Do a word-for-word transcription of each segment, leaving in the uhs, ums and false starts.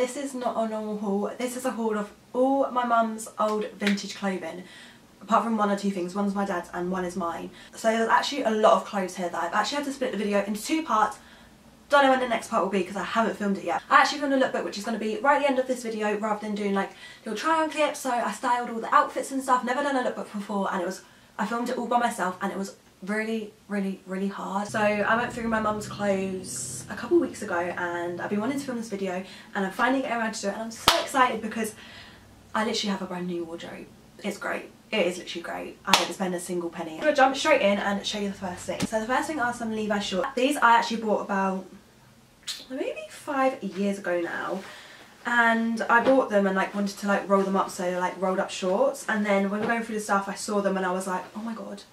this is not a normal haul. This is a haul of all my mum's old vintage clothing, apart from one or two things. One's my dad's and one is mine. So there's actually a lot of clothes here that I've actually had to split the video into two parts. Don't know when the next part will be because I haven't filmed it yet. I actually filmed a lookbook which is going to be right at the end of this video rather than doing like little try on clips. So I styled all the outfits and stuff. Never done a lookbook before, and it was, I filmed it all by myself and it was really really really hard. So I went through my mum's clothes a couple weeks ago and I've been wanting to film this video and I'm finally getting around to it, and I'm so excited because I literally have a brand new wardrobe. It's great. It is literally great. I didn't spend a single penny. I'm gonna jump straight in and show you the first thing. So the first thing are some Levi's shorts. These I actually bought about maybe five years ago now, and I bought them and like wanted to like roll them up, so they're like rolled up shorts. And then when we were going through the stuff I saw them and I was like, oh my god,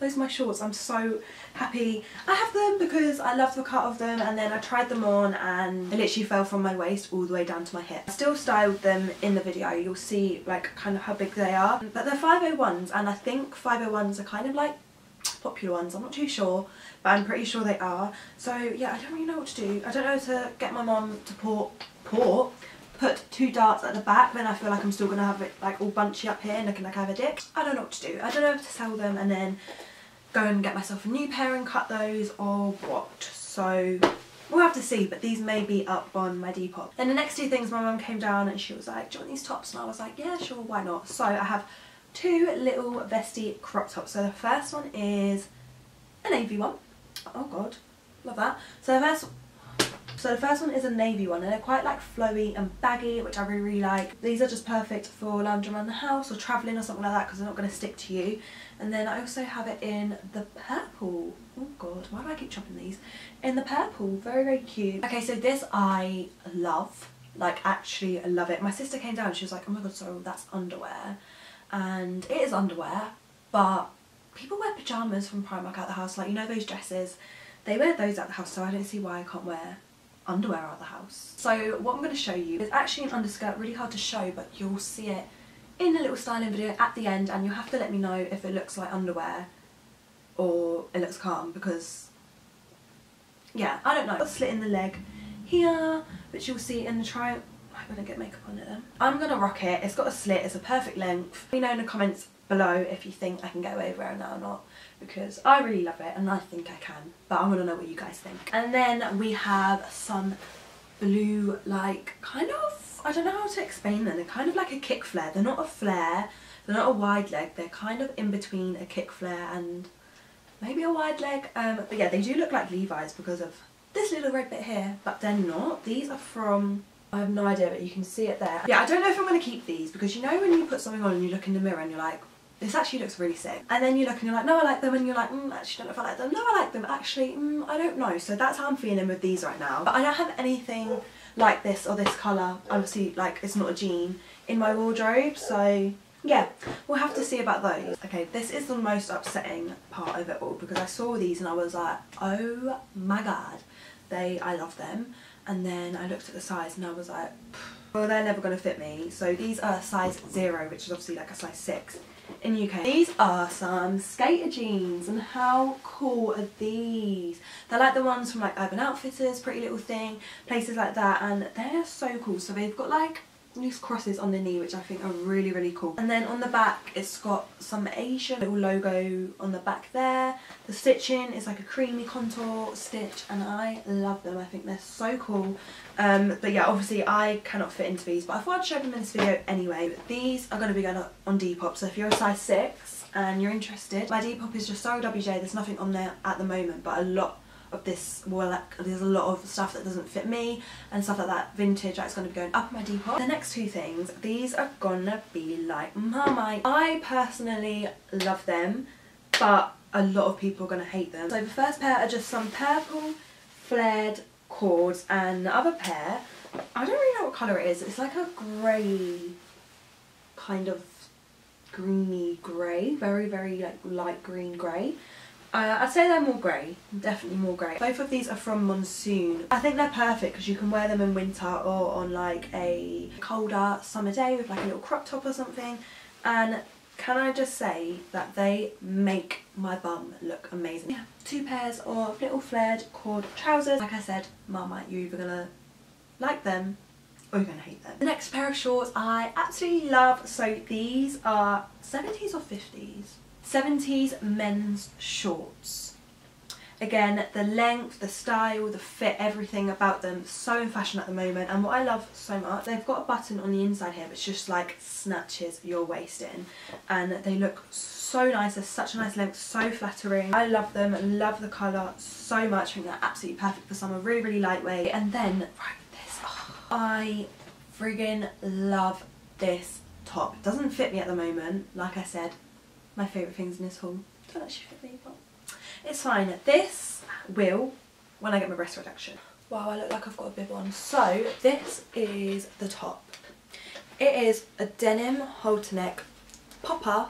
those are my shorts. I'm so happy I have them because I love the cut of them. And then I tried them on and they literally fell from my waist all the way down to my hip. I still styled them in the video. You'll see like kind of how big they are, but they're five oh ones, and I think five oh ones are kind of like popular ones. I'm not too sure, but I'm pretty sure they are. So yeah, I don't really know what to do. I don't know to get my mum to port, port, put two darts at the back, then I feel like I'm still gonna have it like all bunchy up here and looking like I have a dip. I don't know what to do. I don't know if to sell them and then go and get myself a new pair and cut those or what. So we'll have to see, but these may be up on my Depop. Then the next two things, my mum came down and she was like, do you want these tops? And I was like, yeah, sure, why not? So I have two little vesty crop tops. So the first one is a navy one. Oh god, love that. So the first So the first one is a navy one, and they're quite like flowy and baggy, which I really really like. These are just perfect for lounging around the house or travelling or something like that because they're not going to stick to you. And then I also have it in the purple. Oh god, why do I keep chopping these? In the purple, very very cute. Okay, so this I love, like actually I love it. My sister came down and she was like, oh my god, so that's underwear. And it is underwear, but people wear pyjamas from Primark out the house, like you know those dresses, they wear those out the house, so I don't see why I can't wear underwear out of the house. So what I'm going to show you is actually an underskirt, really hard to show, but you'll see it in the little styling video at the end, and you'll have to let me know if it looks like underwear or it looks calm, because yeah, I don't know. I've got a slit in the leg here, which you'll see in the try. I'm going to get makeup on it then. I'm going to rock it. It's got a slit, it's a perfect length. Let me know in the comments below if you think I can get away with wearing that or not, because I really love it and I think I can, but I want to know what you guys think. And then we have some blue, like kind of, I don't know how to explain them, they're kind of like a kick flare. They're not a flare, they're not a wide leg, they're kind of in between a kick flare and maybe a wide leg, um, but yeah, they do look like Levi's because of this little red bit here, but they're not. These are from, I have no idea, but you can see it there. Yeah, I don't know if I'm going to keep these because you know when you put something on and you look in the mirror and you're like, this actually looks really sick, and then you look and you're like, no I like them, and you're like, mm, actually don't know if I like them, no I like them, actually mm, I don't know. So that's how I'm feeling with these right now, but I don't have anything like this or this colour, obviously like it's not a jean in my wardrobe, so yeah, we'll have to see about those. Okay, this is the most upsetting part of it all because I saw these and I was like, oh my god, they, I love them, and then I looked at the size and I was like, well they're never going to fit me. So these are size zero, which is obviously like a size six in U K. These are some skater jeans, and how cool are these? They're like the ones from like Urban Outfitters, Pretty Little Thing, places like that, and they're so cool. So they've got like these crosses on the knee which I think are really really cool, and then on the back it's got some Asian little logo on the back there. The stitching is like a creamy contour stitch and I love them. I think they're so cool, um, but yeah, obviously I cannot fit into these, but I thought I'd show them in this video anyway. But these are going to be going on Depop, so if you're a size six and you're interested, my Depop is just Sorry W J. There's nothing on there at the moment, but a lot of this, well, like, there's a lot of stuff that doesn't fit me and stuff like that, vintage, that's going to be going up in my Depop. The next two things, these are gonna be like Marmite. I personally love them, but a lot of people are gonna hate them. So the first pair are just some purple flared cords, and the other pair, I don't really know what colour it is, it's like a grey, kind of greeny grey, very very like light green grey. Uh, I'd say they're more grey, definitely more grey. Both of these are from Monsoon. I think they're perfect because you can wear them in winter or on like a colder summer day with like a little crop top or something. And can I just say that they make my bum look amazing. Yeah, two pairs of little flared cord trousers. Like I said, Marmite, you're either gonna like them or Oh, you're gonna hate them. The next pair of shorts I absolutely love. So these are seventies or fifties? seventies men's shorts. Again, the length, the style, the fit, everything about them, so in fashion at the moment. And what I love so much, they've got a button on the inside here which just like snatches your waist in, and they look so nice. They're such a nice length, so flattering. I love them, love the colour so much. I think they're absolutely perfect for summer, really really lightweight. And then right, this, oh, I friggin love this top. It doesn't fit me at the moment, like I said, my favourite things in this haul don't actually fit me, but it's fine. This will, when I get my breast reduction. Wow, I look like I've got a bib on. So this is the top. It is a denim halter neck popper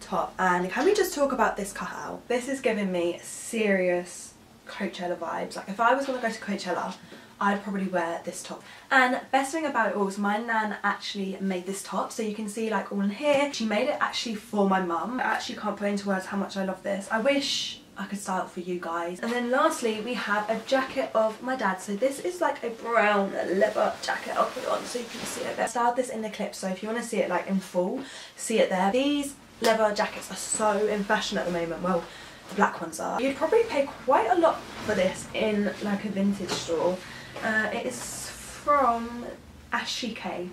top. And can we just talk about this cutout? This is giving me serious Coachella vibes. Like if I was going to go to Coachella, I'd probably wear this top. And best thing about it all is my nan actually made this top, so you can see like all in here. She made it actually for my mum. I actually can't put into words how much I love this. I wish I could style it for you guys. And then lastly we have a jacket of my dad. So this is like a brown leather jacket. I'll put it on so you can see it there. I styled this in the clip, so if you want to see it like in full, see it there. These leather jackets are so in fashion at the moment. Well, the black ones are. You'd probably pay quite a lot for this in like a vintage store. Uh, it is from Ashike.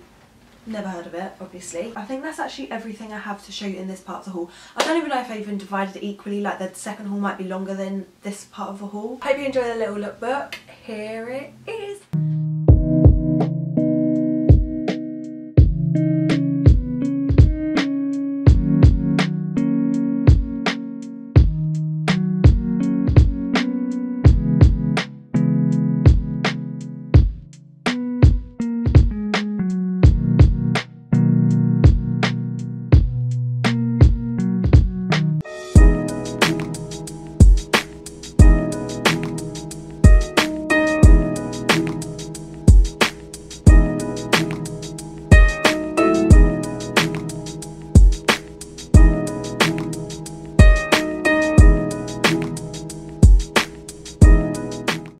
Never heard of it, obviously. I think that's actually everything I have to show you in this part of the haul. I don't even know if I even divided it equally, like the second haul might be longer than this part of the haul. Hope you enjoy the little lookbook. Here it is.